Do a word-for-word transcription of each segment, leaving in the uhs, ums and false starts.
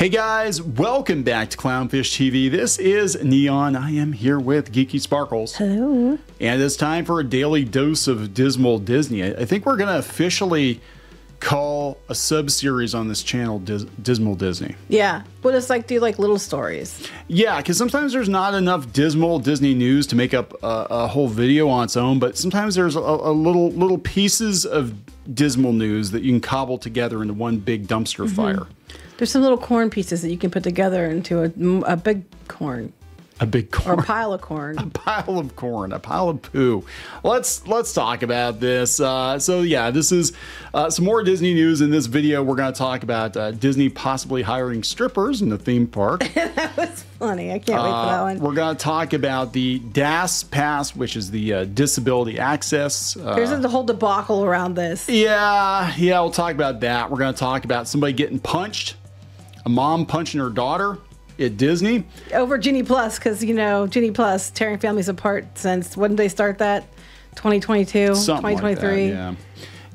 Hey guys, welcome back to Clownfish T V. This is Neon. I am here with Geeky Sparkles. Hello. And it's time for a daily dose of Dismal Disney. I think we're going to officially call a sub-series on this channel Dis Dismal Disney. Yeah, we'll just like do like little stories. Yeah, because sometimes there's not enough Dismal Disney news to make up a, a whole video on its own, but sometimes there's a, a little little pieces of dismal news that you can cobble together into one big dumpster mm-hmm. fire. There's some little corn pieces that you can put together into a, a big corn. A big corn. Or a pile of corn. A pile of corn. A pile of poo. Let's let's talk about this. Uh, so yeah, this is uh, some more Disney news. In this video, we're going to talk about uh, Disney possibly hiring strippers in the theme park. That was funny. I can't uh, wait for that one. We're going to talk about the D A S pass, which is the uh, Disability Access. Uh, There's the whole debacle around this. Yeah, yeah, we'll talk about that. We're going to talk about somebody getting punched. A mom punching her daughter at Disney. Over Genie Plus, because, you know, Genie Plus tearing families apart since, when did they start that? twenty twenty-two, something twenty twenty-three. Like that,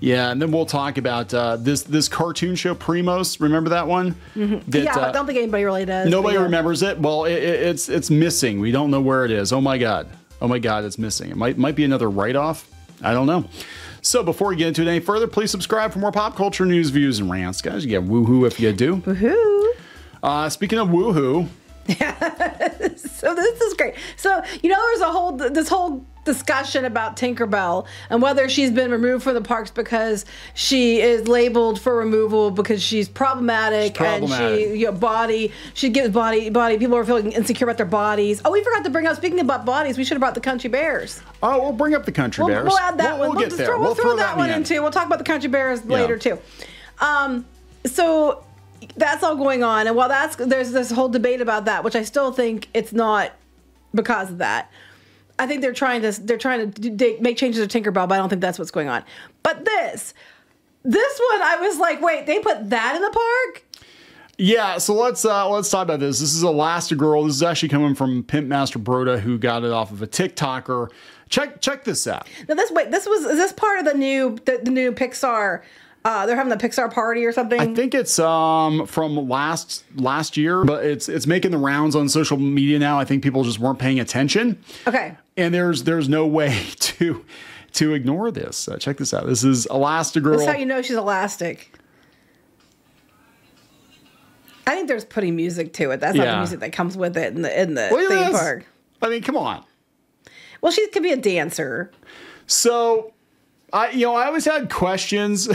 yeah. Yeah, and then we'll talk about uh, this this cartoon show, Primos. Remember that one? Mm-hmm. that, yeah, uh, I don't think anybody really does. Nobody yeah. remembers it. Well, it, it, it's it's missing. We don't know where it is. Oh, my God. Oh, my God, it's missing. It might, might be another write-off. I don't know. So before we get into it any further, please subscribe for more pop culture news, views, and rants, guys. You get woohoo if you do. Woohoo! Uh, speaking of woohoo, so this is great. So you know, there's a whole this whole discussion about Tinkerbell and whether she's been removed from the parks because she is labeled for removal because she's problematic, she's problematic. and she you know, body she gives body body people are feeling insecure about their bodies. Oh, we forgot to bring up speaking about bodies. We should have brought the Country Bears. Oh, we'll bring up the Country we'll, Bears. We'll add that we'll, one. We'll, we'll, get throw, there. we'll, we'll throw, throw that, that one in too. We'll talk about the Country Bears yeah. later too. Um, so that's all going on, and while that's there's this whole debate about that, which I still think it's not because of that. I think they're trying to they're trying to do, make changes to Tinkerbell, but I don't think that's what's going on. But this this one, I was like, wait, they put that in the park? Yeah, so let's uh, let's talk about this. This is Elastigirl. This is actually coming from Pimp Master Broda, who got it off of a TikToker. Check check this out. Now this wait this was is this part of the new the, the new Pixar? Uh, they're having the Pixar party or something. I think it's um, from last last year, but it's it's making the rounds on social media now. I think people just weren't paying attention. Okay. And there's there's no way to to ignore this. Uh, check this out. This is Elastigirl. That's how you know she's elastic. I think there's putting music to it. That's yeah. not the music that comes with it in the in the well, theme park. I mean, come on. Well, she could be a dancer. So, I you know I always had questions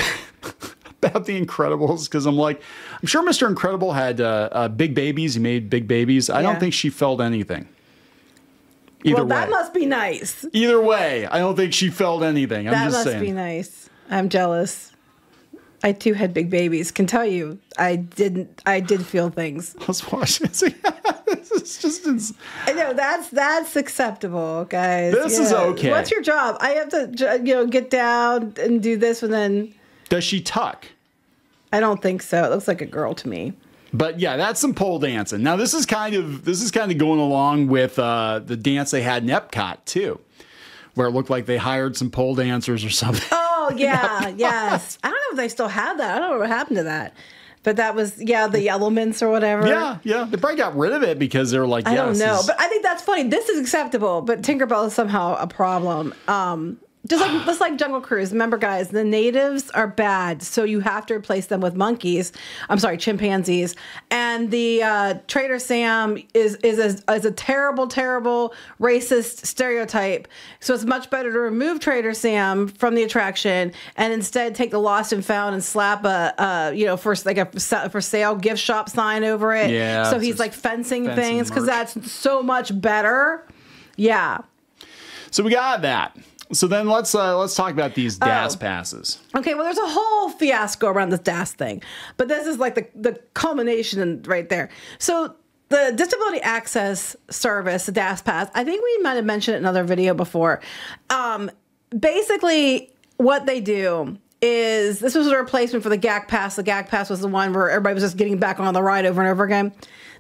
about the Incredibles because I'm like I'm sure Mister Incredible had uh, uh, big babies. He made big babies. I yeah. don't think she felt anything. Either well, way. That must be nice. Either way, I don't think she felt anything. I'm that just saying. That must be nice. I'm jealous. I too had big babies. Can tell you, I didn't. I did feel things. I was watching. This is just. Ins I know that's that's acceptable, guys. This yeah. is okay. What's your job? I have to, you know, get down and do this, and then. Does she tuck? I don't think so. It looks like a girl to me. But yeah, that's some pole dancing. Now this is kind of this is kind of going along with uh, the dance they had in Epcot too, where it looked like they hired some pole dancers or something. Oh. Yeah, yes. I don't know if they still have that. I don't know what happened to that. But that was, yeah, the elements or whatever. Yeah, yeah. They probably got rid of it because they were like, I yeah, don't know. But I think that's funny. This is acceptable, but Tinkerbell is somehow a problem. Um, just like just like Jungle Cruise. Remember, guys, the natives are bad, so you have to replace them with monkeys. I'm sorry, chimpanzees. And the uh, Trader Sam is is a, is a terrible, terrible racist stereotype. So it's much better to remove Trader Sam from the attraction and instead take the lost and found and slap a uh, you know for like a for sale gift shop sign over it. Yeah. So he's like fencing, fencing things because that's so much better. Yeah. So we got that. So then let's uh, let's talk about these D A S oh. passes. Okay, well, there's a whole fiasco around this D A S thing, but this is like the the culmination right there. So the Disability Access Service, the D A S pass. I think we might have mentioned it in another video before. Um, basically, what they do is this was a replacement for the G A C pass. The G A C pass was the one where everybody was just getting back on the ride over and over again.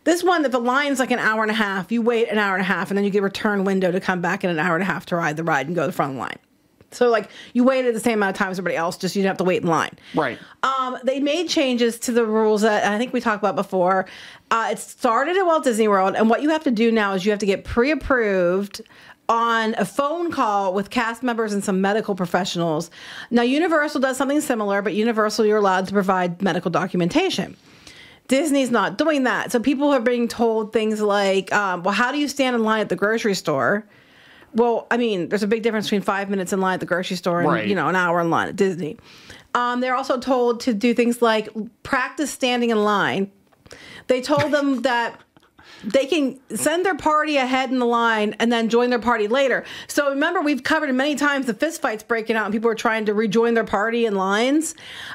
This one, that the line's like an hour and a half, you wait an hour and a half, and then you get a return window to come back in an hour and a half to ride the ride and go to the front line. So, like, you waited the same amount of time as everybody else, just you didn't have to wait in line. Right. Um, they made changes to the rules that I think we talked about before. Uh, it started at Walt Disney World, and what you have to do now is you have to get pre-approved on a phone call with cast members and some medical professionals. Now, Universal does something similar, but Universal, you're allowed to provide medical documentation. Disney's not doing that. So people are being told things like, um, well, how do you stand in line at the grocery store? Well, I mean, there's a big difference between five minutes in line at the grocery store and, right, you know, an hour in line at Disney. Um, they're also told to do things like practice standing in line. They told them that they can send their party ahead in the line and then join their party later. So remember, we've covered many times the fistfights breaking out and people are trying to rejoin their party in lines.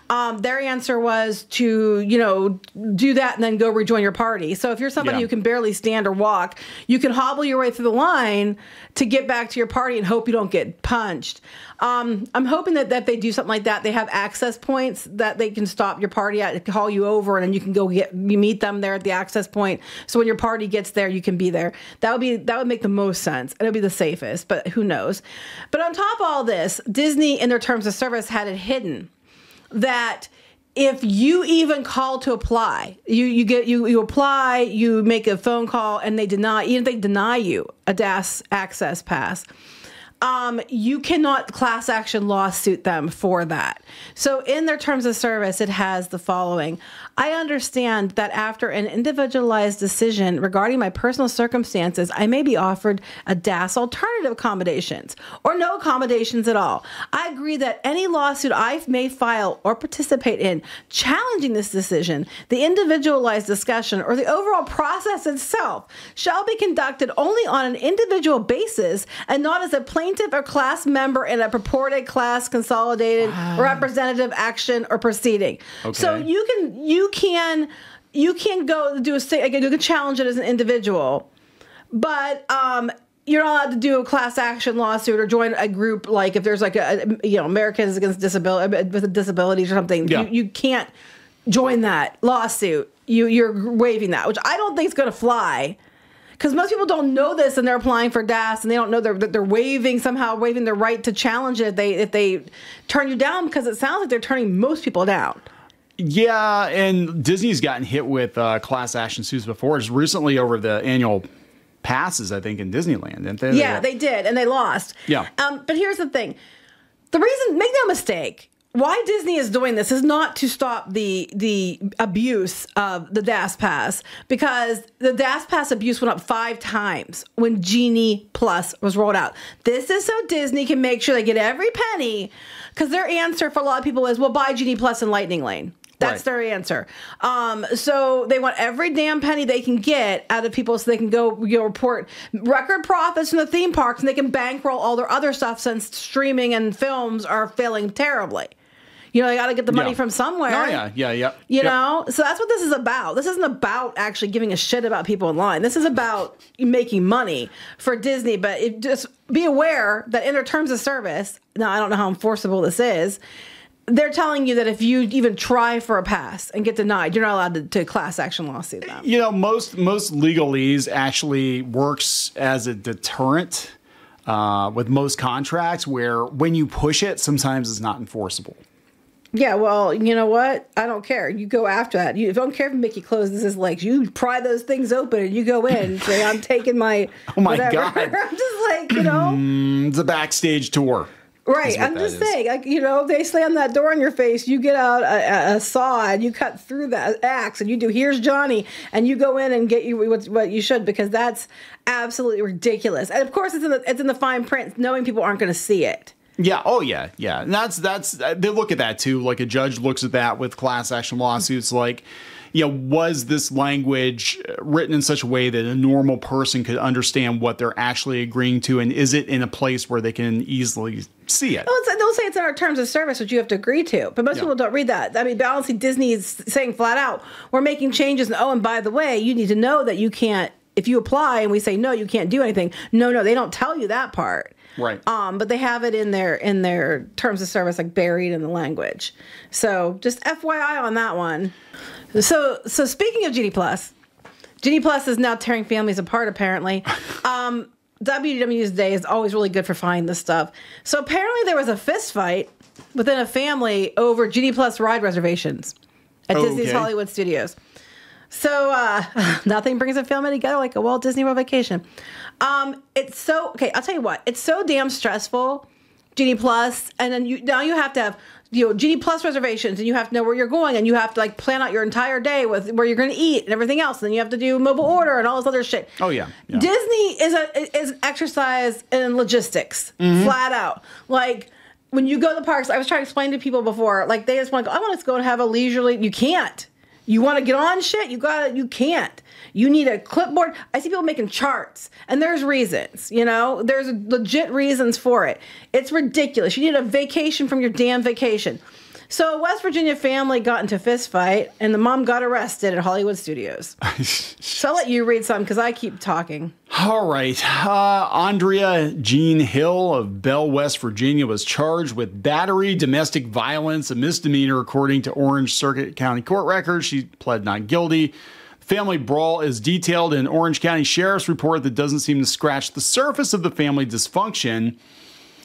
Um, their answer was to, you know, do that and then go rejoin your party. So if you're somebody, yeah, who can barely stand or walk, you can hobble your way through the line to get back to your party and hope you don't get punched. Um, I'm hoping that, that they do something like that. They have access points that they can stop your party at and call you over, and then you can go get you meet them there at the access point. So when your party gets there, you can be there. That would be that would make the most sense. It would be the safest, but who knows? But on top of all this, Disney in their terms of service had it hidden that if you even call to apply, you you get you you apply, you make a phone call, and they deny even if they deny you a D A S access pass, Um, you cannot class action lawsuit them for that. So in their terms of service, it has the following. I understand that after an individualized decision regarding my personal circumstances, I may be offered a D A S alternative accommodations or no accommodations at all. I agree that any lawsuit I may file or participate in challenging this decision, the individualized discussion, or the overall process itself shall be conducted only on an individual basis and not as a plaintiff or class member in a purported class consolidated wow. representative action or proceeding. Okay. So you can you can you can go do a state you can challenge it as an individual, but um, you're not allowed to do a class action lawsuit or join a group like if there's like a, you know, Americans against disability with disabilities or something. Yeah. You, you can't join that lawsuit. You you're waiving that, which I don't think is going to fly. Because most people don't know this, and they're applying for D A S, and they don't know they're, that they're waiving somehow, waiving their right to challenge it if they, if they turn you down, because it sounds like they're turning most people down. Yeah, and Disney's gotten hit with uh, class action suits before. Just recently over the annual passes, I think, in Disneyland, didn't they? Yeah, they, they did, and they lost. Yeah. Um, but here's the thing. The reason, make no mistake, why Disney is doing this is not to stop the the abuse of the D A S pass, because the D A S pass abuse went up five times when Genie Plus was rolled out. This is so Disney can make sure they get every penny, because their answer for a lot of people is, well, buy Genie Plus in Lightning Lane. That's right. Their answer. Um, so they want every damn penny they can get out of people so they can go, you know, report record profits from the theme parks, and they can bankroll all their other stuff since streaming and films are failing terribly. You know, they got to get the money yeah. from somewhere. Oh, yeah, yeah, yeah. You yep. know? So that's what this is about. This isn't about actually giving a shit about people in line. This is about making money for Disney. But it, just be aware that in their terms of service, now I don't know how enforceable this is, they're telling you that if you even try for a pass and get denied, you're not allowed to, to class action lawsuit them. You know, most, most legalese actually works as a deterrent uh, with most contracts, where when you push it, sometimes it's not enforceable. Yeah, well, you know what? I don't care. You go after that. You, if I don't care if Mickey closes his legs, you pry those things open and you go in and say, I'm taking my Oh, my whatever. God. I'm just like, you know. It's a backstage tour. Right. I'm just is. saying, like, you know, they slam that door in your face. You get out a, a saw and you cut through that axe and you do here's Johnny, and you go in and get you what, what you should, because that's absolutely ridiculous. And, of course, it's in the, it's in the fine print, knowing people aren't going to see it. Yeah. Oh, yeah. Yeah. And that's that's they look at that, too. Like a judge looks at that with class action lawsuits, like, you know, was this language written in such a way that a normal person could understand what they're actually agreeing to? And is it in a place where they can easily see it? Well, it's, they'll say it's in our terms of service, which you have to agree to. But most yeah. people don't read that. I mean, obviously, Disney is saying flat out, we're making changes. And, oh, and by the way, you need to know that you can't, if you apply and we say, no, you can't do anything. No, no, they don't tell you that part. Right. Um, but they have it in their in their terms of service, like buried in the language. So just F Y I on that one. So so speaking of Genie Plus, Genie Plus is now tearing families apart, apparently. Um, W W E's day is always really good for finding this stuff. So apparently there was a fist fight within a family over Genie Plus ride reservations at okay. Disney's Hollywood Studios. So uh, nothing brings a family together like a Walt Disney World vacation. Um, it's so, okay, I'll tell you what. It's so damn stressful, Genie Plus, and then you now you have to have, you know, Genie Plus reservations, and you have to know where you're going, and you have to like plan out your entire day with where you're going to eat and everything else, and then you have to do mobile order and all this other shit. Oh yeah, yeah. Disney is a is exercise in logistics, mm-hmm. flat out. Like when you go to the parks, I was trying to explain to people before, like they just want to go. I want to go and have a leisurely. You can't. You want to get on shit? You gotta. You can't. You need a clipboard. I see people making charts, and there's reasons. You know, there's legit reasons for it. It's ridiculous. You need a vacation from your damn vacation. So, a West Virginia family got into a fist fight, and the mom got arrested at Hollywood Studios. So, I'll let you read some because I keep talking. All right. Uh, Andrea Jean Hill of Bell, West Virginia, was charged with battery, domestic violence, a misdemeanor, according to Orange Circuit County court records. She pled not guilty. Family brawl is detailed in Orange County Sheriff's report that doesn't seem to scratch the surface of the family dysfunction.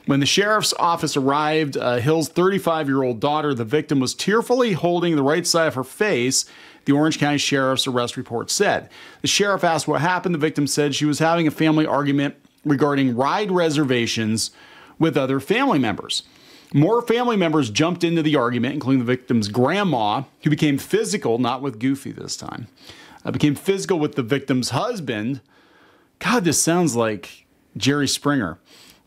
When the sheriff's office arrived, uh, Hill's thirty-five-year-old daughter, the victim, was tearfully holding the right side of her face, the Orange County Sheriff's arrest report said. The sheriff asked what happened. The victim said she was having a family argument regarding ride reservations with other family members. More family members jumped into the argument, including the victim's grandma, who became physical, not with Goofy this time, uh, became physical with the victim's husband. God, this sounds like Jerry Springer.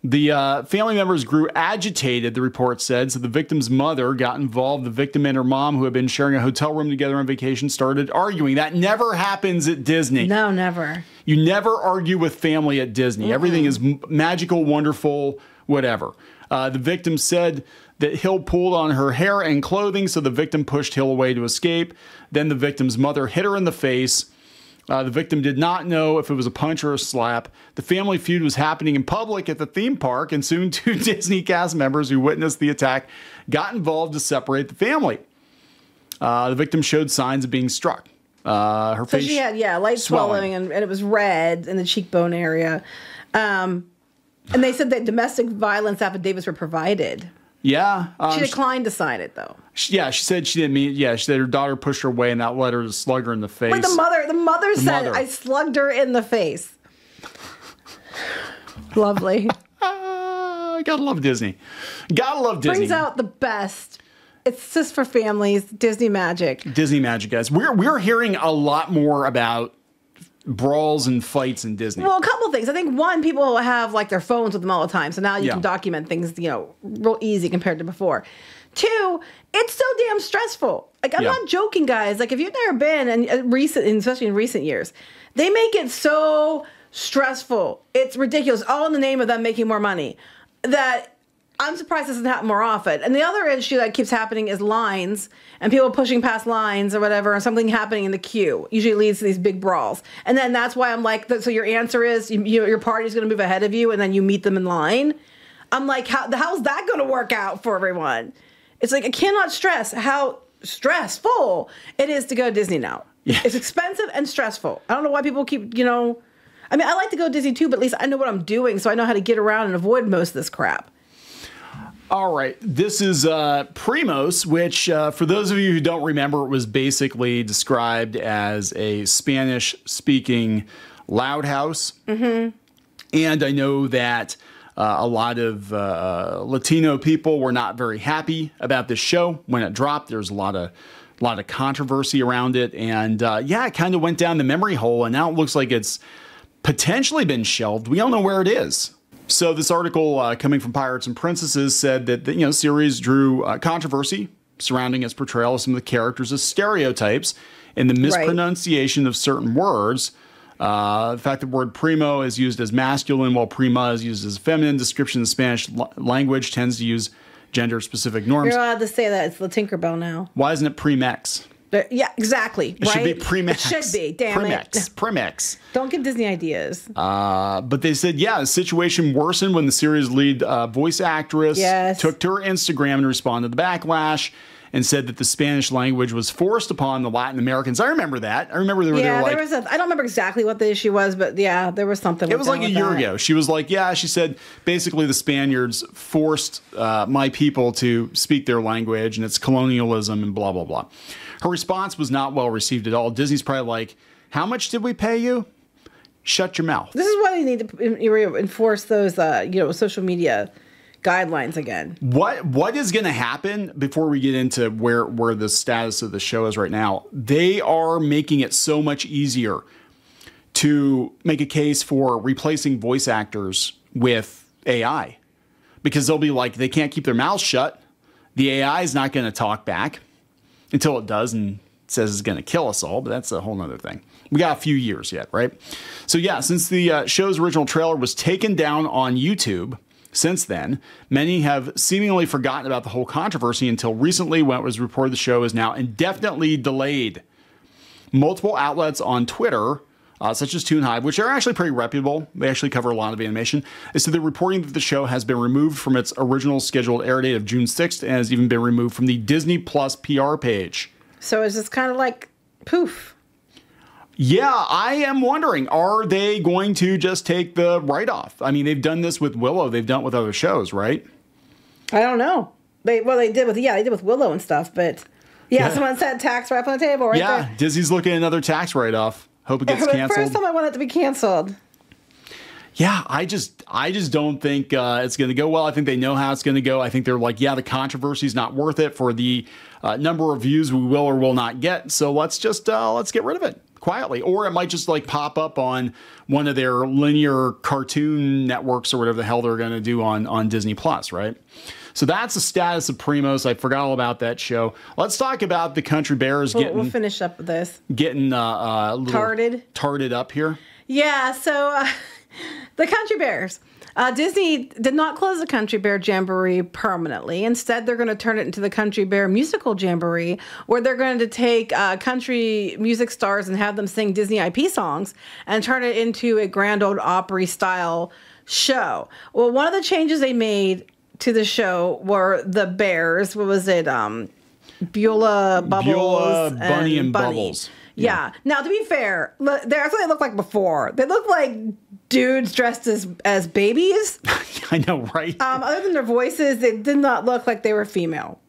The uh, family members grew agitated, the report said, so the victim's mother got involved. The victim and her mom, who had been sharing a hotel room together on vacation, started arguing. That never happens at Disney. No, never. You never argue with family at Disney. Mm-hmm. Everything is magical, wonderful, whatever. Uh, the victim said that Hill pulled on her hair and clothing, so the victim pushed Hill away to escape. Then the victim's mother hit her in the face. Uh, the victim did not know if it was a punch or a slap. The family feud was happening in public at the theme park, and soon two Disney cast members who witnessed the attack got involved to separate the family. Uh, the victim showed signs of being struck. Uh, her so face she had, yeah, light swelling, swelling and, and it was red in the cheekbone area. Um, and they said that domestic violence affidavits were provided. Yeah. Um, she declined to sign it, though. She, yeah, she said she didn't mean it. Yeah, she said her daughter pushed her away and that led her to slug her in the face. Wait, the mother, the mother the said, mother. I slugged her in the face. Lovely. Gotta love Disney. Gotta love Disney. Brings out the best. It's just for families. Disney magic. Disney magic, guys. We're, we're hearing a lot more about brawls and fights in Disney. Well, a couple things. I think one, people have like their phones with them all the time, so now you yeah. can document things, you know, real easy compared to before. Two, it's so damn stressful. Like I'm yeah. not joking, guys. Like if you've never been, and recent, especially in recent years, they make it so stressful. It's ridiculous. All in the name of them making more money. That I'm surprised this doesn't happen more often. And the other issue that keeps happening is lines and people pushing past lines or whatever, or something happening in the queue usually leads to these big brawls. And then that's why I'm like, so your answer is you, you, your party's going to move ahead of you and then you meet them in line. I'm like, how, how's that going to work out for everyone? It's like, I cannot stress how stressful it is to go to Disney now. Yeah. It's expensive and stressful. I don't know why people keep, you know, I mean, I like to go to Disney too, but at least I know what I'm doing. So I know how to get around and avoid most of this crap. All right, this is uh, Primos, which uh, for those of you who don't remember, it was basically described as a Spanish-speaking Loudhouse. Mm-hmm. And I know that uh, a lot of uh, Latino people were not very happy about this show when it dropped. There's a lot of a lot of controversy around it, and uh, yeah, it kind of went down the memory hole, and now it looks like it's potentially been shelved. We don't know where it is. So this article uh, coming from Pirates and Princesses said that the you know, series drew uh, controversy surrounding its portrayal of some of the characters as stereotypes and the mispronunciation right. of certain words. Uh, the fact that the word primo is used as masculine while prima is used as feminine. Description in the Spanish language tends to use gender-specific norms. You're allowed to say that. It's the Tinkerbell now. Why isn't it Primex? Yeah, exactly. It right? should be Primex. It should be, damn Primex. it. Primex. Don't give Disney ideas. Uh, but they said, yeah, the situation worsened when the series lead uh, voice actress yes. took to her Instagram and responded to the backlash. and said that the Spanish language was forced upon the Latin Americans. I remember that. I remember they were, yeah, they were like, there was a, I don't remember exactly what the issue was, but yeah, there was something. It was like a year that. ago. She was like, yeah, she said, basically the Spaniards forced uh, my people to speak their language and it's colonialism and blah, blah, blah. Her response was not well received at all. Disney's probably like, how much did we pay you? Shut your mouth. This is why they need to enforce those, uh, you know, social media guidelines again. What what is going to happen before we get into where where the status of the show is right now? They are making it so much easier to make a case for replacing voice actors with A I, because they'll be like, they can't keep their mouths shut. The A I is not going to talk back until it does and says it's going to kill us all. But that's a whole nother thing. We got a few years yet, right? So yeah, since the uh, show's original trailer was taken down on YouTube, since then, many have seemingly forgotten about the whole controversy until recently when it was reported the show is now indefinitely delayed. Multiple outlets on Twitter, uh, such as Toon Hive, which are actually pretty reputable, they actually cover a lot of animation, is so they're reporting that the show has been removed from its original scheduled air date of June sixth and has even been removed from the Disney Plus P R page. So it's just kind of like, poof. Yeah, I am wondering, are they going to just take the write-off? I mean, they've done this with Willow. They've done it with other shows, right? I don't know. They, well, they did with, yeah, they did with Willow and stuff, but yeah, yeah. Someone said tax right up on the table right yeah, there. Yeah, Disney's looking at another tax write-off. Hope it gets canceled. First time I want it to be canceled. Yeah, I just, I just don't think uh, it's going to go well. I think they know how it's going to go. I think they're like, yeah, the controversy is not worth it for the uh, number of views we will or will not get. So let's just, uh, let's get rid of it quietly. Or it might just like pop up on one of their linear cartoon networks or whatever the hell they're going to do on, on Disney Plus, right? So that's the status of Primos. I forgot all about that show. Let's talk about the Country Bears getting... We'll, we'll finish up with this. Getting uh, uh, a little... Tarted. Tarted up here. Yeah, so... Uh... The Country Bears. Uh, Disney did not close the Country Bear Jamboree permanently. Instead, they're going to turn it into the Country Bear Musical Jamboree, where they're going to take uh, country music stars and have them sing Disney I P songs and turn it into a Grand Ole Opry-style show. Well, one of the changes they made to the show were the bears. What was it? Um, Beulah, Bubbles, Beulah, and Bunny, and Bunny. Bubbles. Yeah. yeah. Now, to be fair, look, that's what they looked like before. They looked like dudes dressed as as babies. I know, right? Um, other than their voices, they did not look like they were female.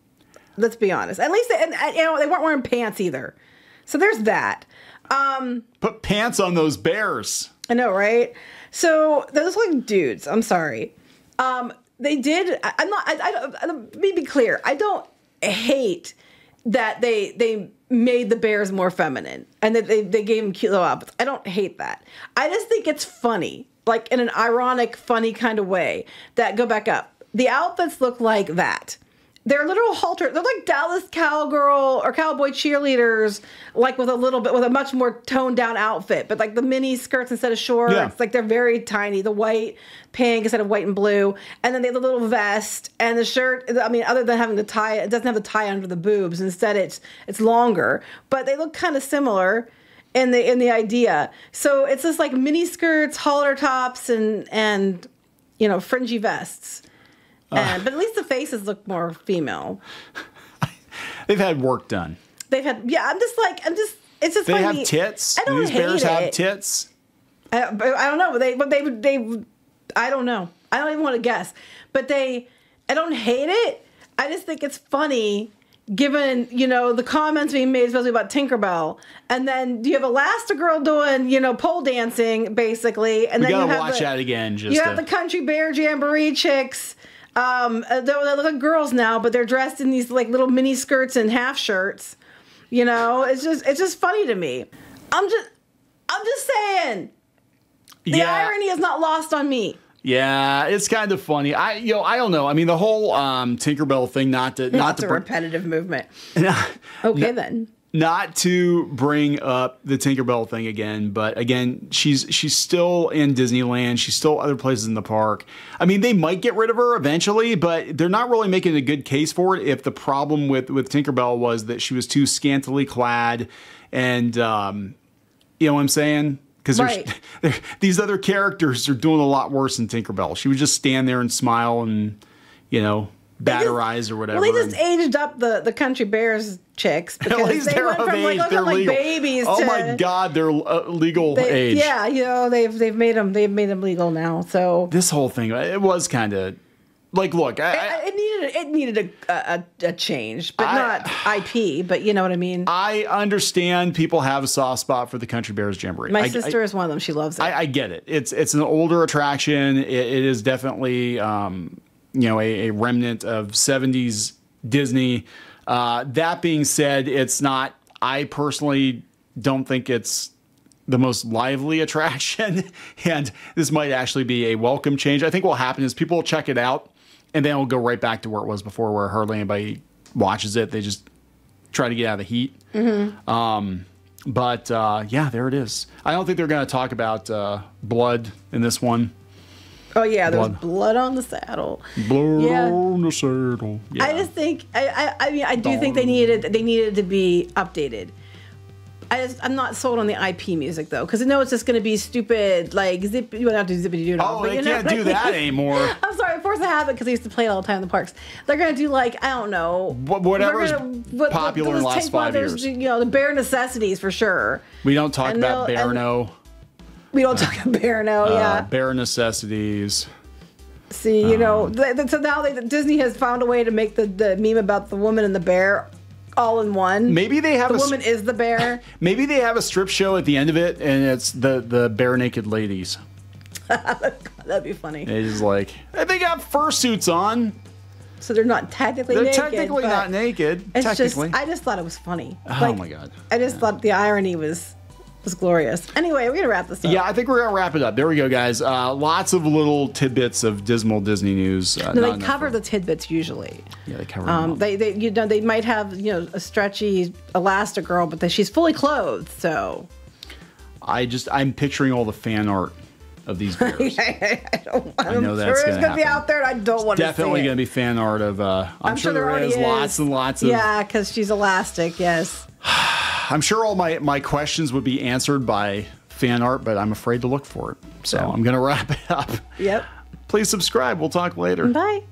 Let's be honest. At least, they, and, you know, they weren't wearing pants either. So there's that. Um, Put pants on those bears. I know, right? So those look like dudes. I'm sorry. Um, they did. I, I'm not. I, I, I, let me be clear. I don't hate that they they. made the bears more feminine and that they, they gave them cute little outfits. I don't hate that. I just think it's funny, like in an ironic, funny kind of way, that go back up. The outfits look like that. They're literal halter. They're like Dallas cowgirl or cowboy cheerleaders, like with a little bit, with a much more toned down outfit, but like the mini skirts instead of shorts, yeah. Like they're very tiny, the white, pink instead of white and blue. And then they have the little vest and the shirt. I mean, other than having the tie, it doesn't have the tie under the boobs. Instead it's, it's longer, but they look kind of similar in the, in the idea. So it's just like mini skirts, halter tops, and, and, you know, fringy vests. And, but at least the faces look more female. They've had work done. They've had, yeah, I'm just like, I'm just, it's just they funny. They have tits? I don't These hate bears it. have tits? I, I don't know. They, but they, they, I don't know. I don't even want to guess. But they, I don't hate it. I just think it's funny given, you know, the comments being made, especially about Tinkerbell. And then you have Elastigirl doing, you know, pole dancing, basically. And we then gotta you have watch the, that again. Just you to... have the Country Bear Jamboree chicks. Um, they look like girls now, but they're dressed in these like little mini skirts and half shirts. You know, it's just it's just funny to me. I'm just I'm just saying, the yeah. irony is not lost on me. Yeah, it's kind of funny. I you know I don't know. I mean, the whole um, Tinkerbell thing, not to not That's to a repetitive movement. Not, okay not, then. Not to bring up the Tinkerbell thing again, but again, she's she's still in Disneyland. She's still other places in the park. I mean, they might get rid of her eventually, but they're not really making a good case for it if the problem with, with Tinkerbell was that she was too scantily clad and, um, you know what I'm saying? Because right. these other characters are doing a lot worse than Tinkerbell. She would just stand there and smile and, you know, batterized or whatever. Well, they just aged up the, the Country Bears chicks. Because at least they they're went of from age. Like, they're like legal. Babies oh to, my God, they're uh, legal they, age. Yeah, you know, they've they've made them they've made them legal now. So this whole thing, it was kind of like, look, I, it, it needed it needed a a, a change, but I, not I P. But you know what I mean. I understand people have a soft spot for the Country Bears Jamboree. My I, sister I, is one of them. She loves it. I, I get it. It's it's an older attraction. It, it is definitely. Um, you know, a, a remnant of seventies Disney. Uh, that being said, it's not, I personally don't think it's the most lively attraction. And this might actually be a welcome change. I think what will happen is people will check it out and then it'll go right back to where it was before, where hardly anybody watches it. They just try to get out of the heat. Mm-hmm. Um, but uh, yeah, there it is. I don't think they're going to talk about uh, blood in this one. Oh, yeah, there's blood. blood on the saddle. Blood yeah. on the saddle. Yeah. I just think, I, I, I mean, I do Dawn. think they needed they needed to be updated. I just, I'm not sold on the I P music, though, because I know it's just going to be stupid, like, zip, you don't have to zippity do Oh, but they you can't know, do that anymore. I'm sorry, Force of Habit, because they used to play it all the time in the parks. They're going to do, like, I don't know. What, whatever's gonna, popular what, in the last five years. You know, the bare necessities, for sure. We don't talk and about bare no. We don't talk about bare now, uh, yeah. Bare necessities. See, you um, know, th th so now that Disney has found a way to make the, the meme about the woman and the bear all in one. Maybe they have the a woman is the bear. Maybe they have a strip show at the end of it, and it's the the bare naked ladies. That'd be funny. It's like, they got fursuits on. So they're not technically they're naked. They're technically not naked. It's technically. Just, I just thought it was funny. Oh like, my God. I just yeah. thought the irony was. was glorious. Anyway, we're gonna wrap this up. Yeah, I think we're gonna wrap it up. There we go, guys. Uh, lots of little tidbits of dismal Disney news. Uh, no, they cover the tidbits usually. Yeah, they cover. Um, them they, they, you know, they might have, you know, a stretchy Elastigirl, but they, she's fully clothed. So, I just, I'm picturing all the fan art of these bears. I, don't, I know I'm that's sure gonna, gonna be out there. And I don't want to. Definitely see it. Gonna be fan art of. Uh, I'm, I'm sure, sure there is, is lots and lots of. Yeah, because she's elastic. Yes. I'm sure all my, my questions would be answered by fan art, but I'm afraid to look for it. So, so. I'm going to wrap it up. Yep. Please subscribe. We'll talk later. Bye.